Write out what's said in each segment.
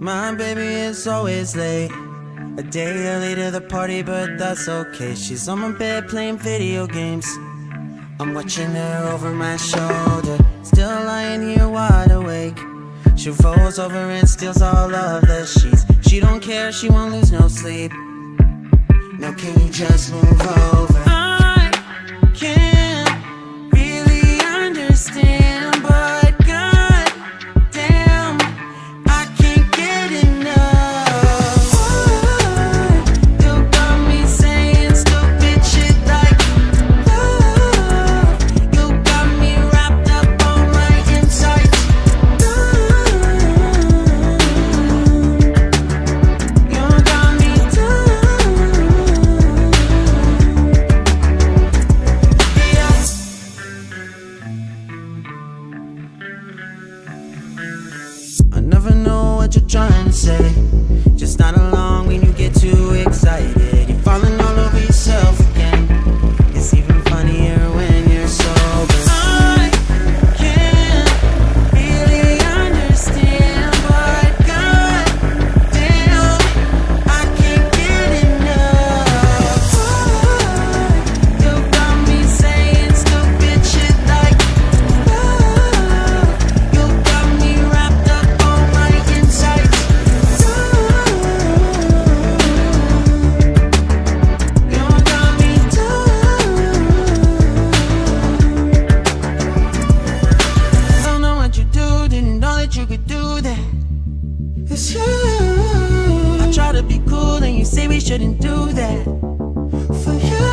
My baby is always late, a day early to the party, but that's okay. She's on my bed playing video games, I'm watching her over my shoulder, still lying here wide awake. She rolls over and steals all of the sheets. She don't care, she won't lose no sleep. Now can you just move over? I can't really understand, but just not along when you get too excited. You're falling all over yourself again. It's even funnier when you're sober. I can't really understand, but goddamn, I can't get enough. Ooh, you got me saying stupid shit like, ooh, you got me wrapped up on my inside. Say we shouldn't do that for you.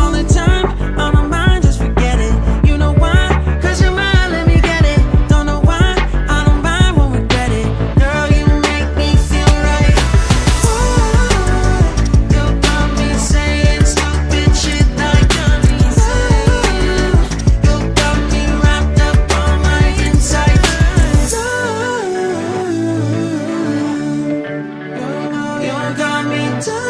All the time on my mind, just forget it. You know why? 'Cause you're mine, let me get it. Don't know why, I don't mind, won't regret it. Girl, you make me feel right. Ooh, you got me saying stupid shit like dummies. Ooh, you got me wrapped up on my inside. Ooh, you got me